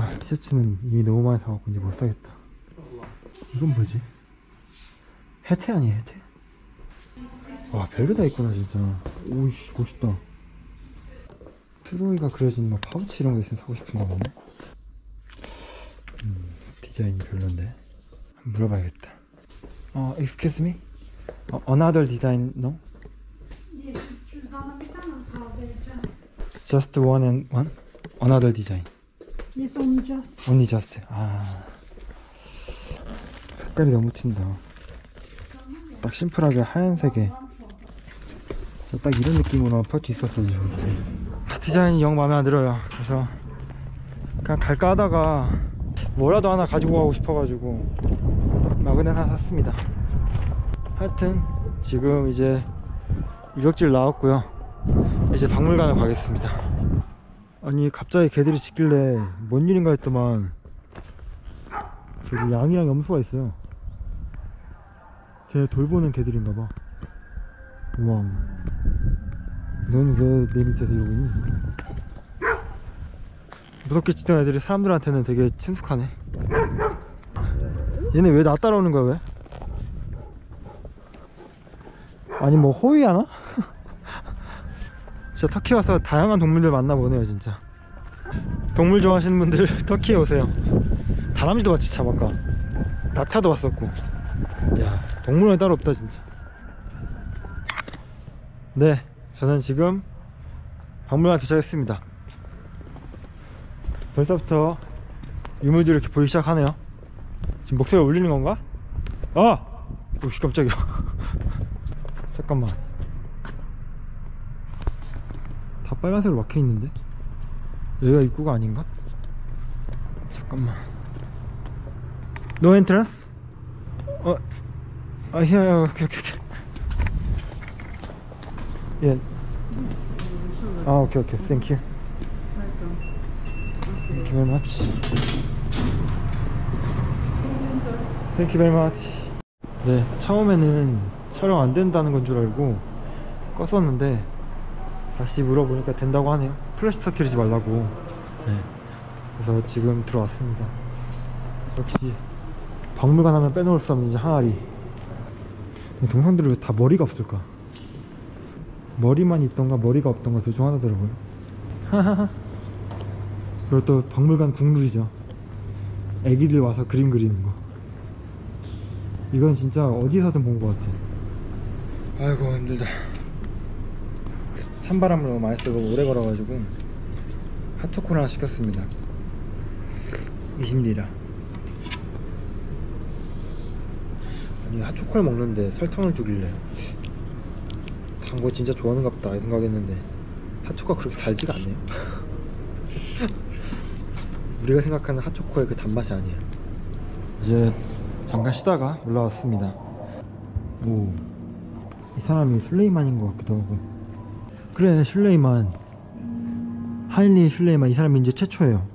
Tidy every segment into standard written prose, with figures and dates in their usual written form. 아, 티셔츠는 이미 너무 많이 사갖고 이제 못 사겠다. 이건 뭐지? 해태 아니야, 해태? 와, 별게 다 있구나 진짜. 오이씨, 멋있다. 트로이가 그려진 막 파우치 이런 거 있으면 사고 싶은가 보네. 디자인이 별론데. 한번 물어봐야겠다. Excuse me? Another design, no? Just one and one? Another design? Yes, only just. Only just. 아, 색깔이 너무 튄다. 딱 심플하게 하얀색에 딱 이런 느낌으로 파우치 있었어요. 디자인이 영 마음에 안 들어요. 그래서 그냥 갈까 하다가 뭐라도 하나 가지고 가고 싶어가지고 마그넷 하나 샀습니다. 하여튼 지금 이제 유적지를 나왔고요. 이제 박물관을 가겠습니다. 아니 갑자기 개들이 짖길래 뭔 일인가 했더만 저기 양이랑 염소가 있어요. 쟤 돌보는 개들인가봐. 우와, 넌 왜 내 밑에서 이러고 있니? 무섭게 짖던 애들이 사람들한테는 되게 친숙하네. 얘네 왜 나 따라오는 거야, 왜? 아니 뭐 호위하나? 진짜 터키 와서 다양한 동물들 만나보네요. 진짜 동물 좋아하시는 분들 터키에 오세요. 다람쥐도 같이 참 아까 낙타도 왔었고. 야, 동물원이 따로 없다 진짜. 네, 저는 지금 박물관에 도착했습니다. 벌써부터 유물들이 이렇게 보이기 시작하네요. 지금 목소리가 울리는 건가? 아! 오씨, 깜짝이야. 잠깐만, 다 빨간색으로 막혀있는데? 여기가 입구가 아닌가? 잠깐만. No entrance? 야, 오케이. 예. 아, 오케이. Thank you. Thank you very much. Thank you very much. 네, 처음에는 촬영 안 된다는 건 줄 알고 껐었는데 다시 물어보니까 된다고 하네요. 플래시 터트리지 말라고. 네, 그래서 지금 들어왔습니다. 역시 박물관 하면 빼놓을 수 없는 이제 항아리. 동상들은 왜 다 머리가 없을까? 머리만 있던가 머리가 없던가 둘 중 하나더라고요. 하하하. 그리고 또 박물관 국룰이죠. 애기들 와서 그림 그리는 거. 이건 진짜 어디서든 본 것 같아. 아이고 힘들다. 찬바람을 너무 많이 쐬고 오래 걸어가지고 핫초코를 하나 시켰습니다. 20리라. 아니 핫초코를 먹는데 설탕을 주길래 단 거 진짜 좋아하는갑다 이 생각했는데 핫초코가 그렇게 달지가 않네요. 우리가 생각하는 핫초코의 그 단맛이 아니야. 이제 잠깐 쉬다가 올라왔습니다. 오, 이 사람이 슬레이만인 것 같기도 하고. 그래, 슬레이만. 하일리 슬레이만. 이 사람이 이제 최초예요.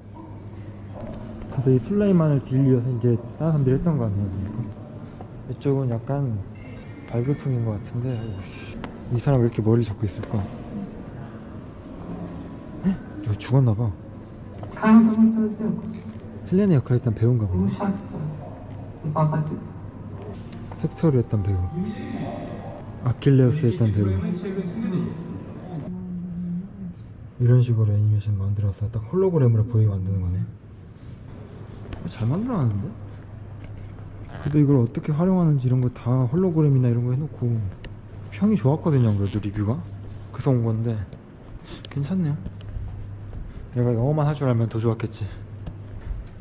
그래서 이 슬레이만을 딜리해서 이제 다른 사람들이 했던 거 아니에요. 그러니까. 이쪽은 약간 발굴품인 것 같은데. 이 사람 왜 이렇게 머리를 잡고 있을까? 헉? 누가 죽었나봐. 헬레네 역할을 했던 배우인가 봐. 헥터를 했던 배우. 아킬레우스 했던 배우. 이런 식으로 애니메이션 만들어서 딱 홀로그램으로 보이게 만드는 거네. 잘 만들어놨는데? 그래도 이걸 어떻게 활용하는지 이런 거 다 홀로그램이나 이런 거 해놓고 평이 좋았거든요. 그래도 리뷰가 그래서 온 건데 괜찮네요. 내가 영어만 할 줄 알면 더 좋았겠지.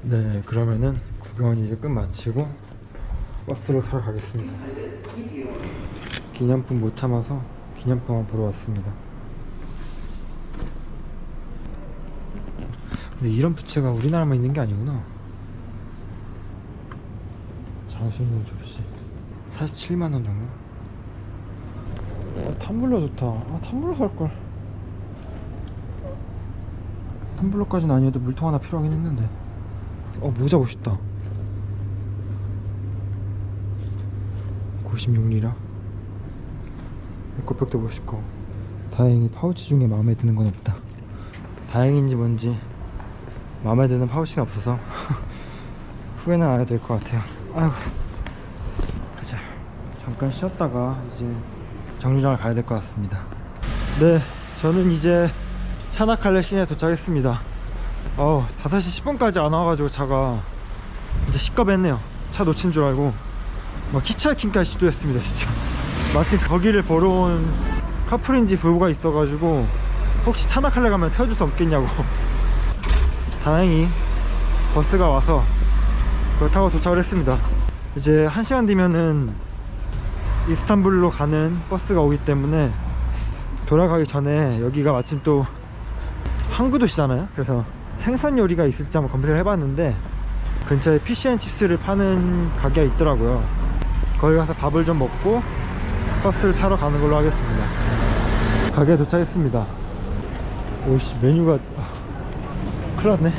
네, 그러면은 구경은 이제 끝마치고 버스를 타러 가겠습니다. 기념품 못 참아서 기념품만 보러 왔습니다. 근데 이런 부채가 우리나라만 있는 게 아니구나. 장신용 접시 47만 원 정도? 와, 텀블러 좋다. 아, 텀블러 살걸. 텀블러까지는 아니어도 물통 하나 필요하긴 했는데. 모자 멋있다. 96리라. 겉백도 멋있고. 다행히 파우치 중에 마음에 드는 건 없다. 다행인지 뭔지 마음에 드는 파우치는 없어서 후회는 안 해도 될 것 같아요. 아이고. 가자. 잠깐 쉬었다가 이제 정류장을 가야 될 것 같습니다. 네, 저는 이제 차나칼레 시내에 도착했습니다. 5시 10분까지 안 와가지고 차가 진짜 식겁했네요. 차 놓친 줄 알고 막 히치하이킹까지 시도했습니다. 진짜 마침 거기를 보러 온 커플인지 부부가 있어가지고 혹시 차나칼레 가면 태워줄 수 없겠냐고 다행히 버스가 와서 그걸 타고 도착을 했습니다. 이제 1시간 뒤면은 이스탄불로 가는 버스가 오기 때문에 돌아가기 전에 여기가 마침 또 항구 도시잖아요. 그래서 생선 요리가 있을지 한번 검색을 해봤는데 근처에 피시앤칩스를 파는 가게가 있더라고요. 거기 가서 밥을 좀 먹고 버스를 타러 가는 걸로 하겠습니다. 가게에 도착했습니다. 오씨 메뉴가 큰일 났네.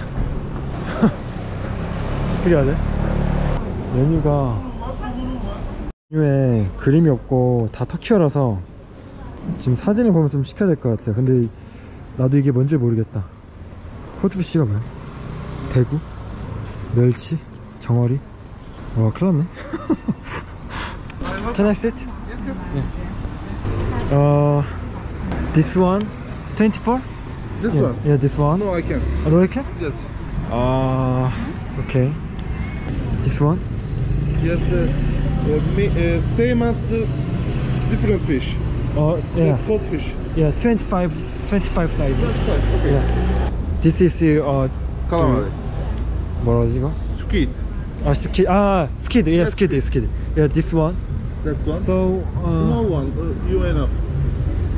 어떻게 해야 돼? 메뉴에 그림이 없고 다 터키어라서 지금 사진을 보면 좀 시켜야 될 것 같아요. 근데 나도 이게 뭔지 모르겠다. 코드피쉬가 뭐야? 대구? 멸치? 정어리? 와 큰일났네. Can I sit? Yeah. This one? 24? This one? Yeah, this one? No, I can. No, I can? Yes. Okay. This one? Yes, same as the different fish. Yeah. It's codfish. Yeah, 25 size. 25, okay. Yeah. This is calamari. 뭐라고 이거? Squid. Ah, squid. Ah, squid. Yeah, yes, squid. Yeah, this one. That one. So small one. You enough.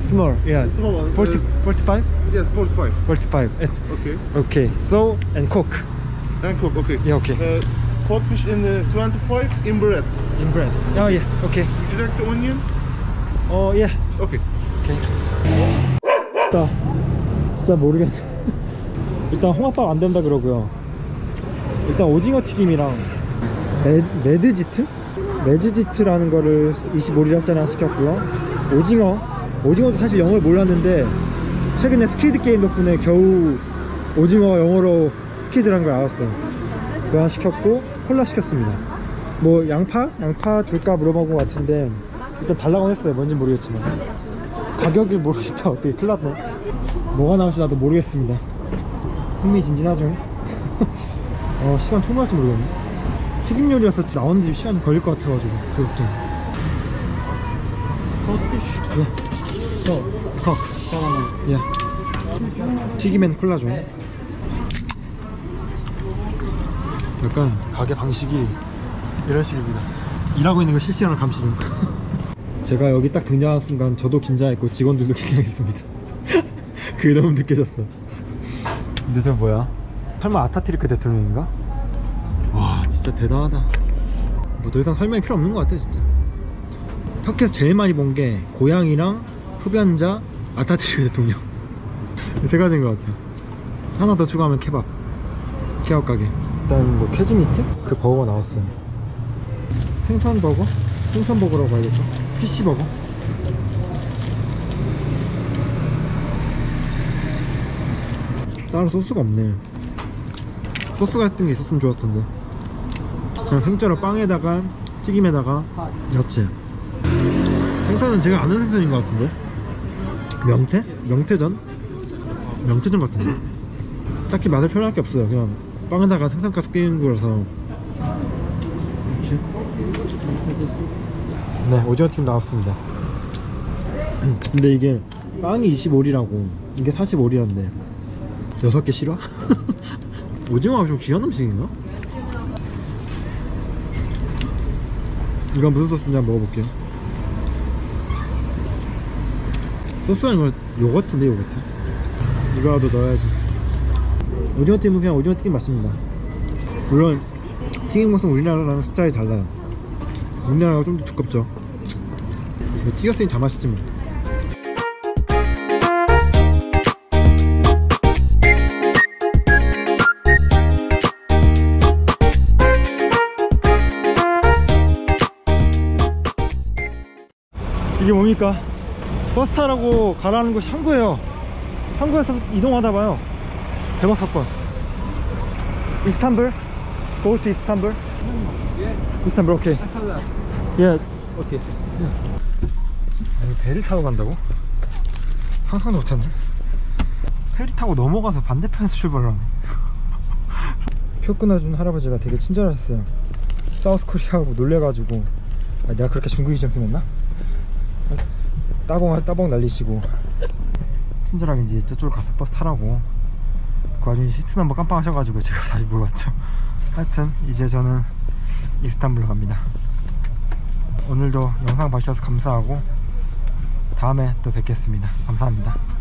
Small. Yeah. Small one. 45. Yes, 45. It's okay. Okay. So and cook. Okay. Yeah. Okay. Codfish in the 25 in bread. Oh yeah. Okay. Would you like the onion? Oh yeah. Okay. 일단 진짜 모르겠네. 일단 홍합밥 안 된다 그러고요. 일단 오징어 튀김이랑 매드지트라는 거를 25리라짜리 시켰고요. 오징어도 사실 영어를 몰랐는데 최근에 스퀴드 게임 덕분에 겨우 오징어가 영어로 스퀴드라는 걸 알았어요. 그거 하나 시켰고 콜라 시켰습니다. 뭐 양파 줄까 물어본 것 같은데 일단 달라고 했어요. 뭔지 모르겠지만 가격을 모르겠다. 어떻게 큰일났네. 뭐가 나올지 나도 모르겠습니다. 흥미진진하죠. 시간 통과할지 모르겠네. 튀김 요리여서 나오는지 시간이 걸릴 것 같아가지고 그것도 튀김엔 콜라죠. 약간 가게 방식이 이런 식입니다. 일하고 있는 거 실시간으로 감시 중. 제가 여기 딱 등장한 순간 저도 긴장했고 직원들도 긴장했습니다. 그게 너무 느껴졌어. 근데 저 뭐야? 설마 아타튀르크 대통령인가? 와 진짜 대단하다. 뭐 더 이상 설명이 필요 없는 것 같아. 진짜 터키에서 제일 많이 본 게 고양이랑 흡연자, 아타튀르크 대통령. 세 가지인 것 같아요. 하나 더 추가하면 케밥 가게. 일단 뭐 캐지미트? 그 버거가 나왔어요. 생선버거라고 봐야겠죠? 피시버거? 따로 소스가 없네. 소스 같은 게 있었으면 좋았을 텐데. 그냥 생짜로 빵에다가 튀김에다가 야채. 생선은 제가 아는 생선인 것 같은데? 명태전 같은데? 딱히 맛을 표현할 게 없어요. 그냥 빵에다가 생선가스 끼는 거라서. 네, 오징어튀김 나왔습니다. 근데 이게 빵이 25리라고 이게 45리란데 6개 싫어? 오징어가 좀 귀한 음식인가? 이건 무슨 소스인지 한번 먹어볼게요. 소스 아니면 요거트인데 요거트? 이거라도 넣어야지. 오징어튀김은 그냥 오징어튀김 맛입니다. 물론 튀김 맛은 우리나라랑 스타일이 달라요. 우리나라가 좀 더 두껍죠. 튀겼으니 다 맛있지 뭐. 이게 뭡니까? 버스 타라고 가라는 곳이 항구예요. 항구에서 이동하다봐요. 대박 사건. Istanbul? Go to Istanbul? Yes. Istanbul, okay. Yeah. Okay. Yeah. 아니, 배를 타고 간다고? 상상도 못했네. 페리 타고 넘어가서 반대편에서 출발하네. 표 끊어준 할아버지가 되게 친절하셨어요. 사우스 코리아하고 놀래가지고, 아, 내가 그렇게 중국이지 않게 했나? 따봉 날리시고 친절하게 이제 저쪽으로 가서 버스 타라고. 그 와중에 시트 넘버 깜빡하셔가지고 제가 다시 물어봤죠. 하여튼 이제 저는 이스탄불로 갑니다. 오늘도 영상 봐주셔서 감사하고 다음에 또 뵙겠습니다. 감사합니다.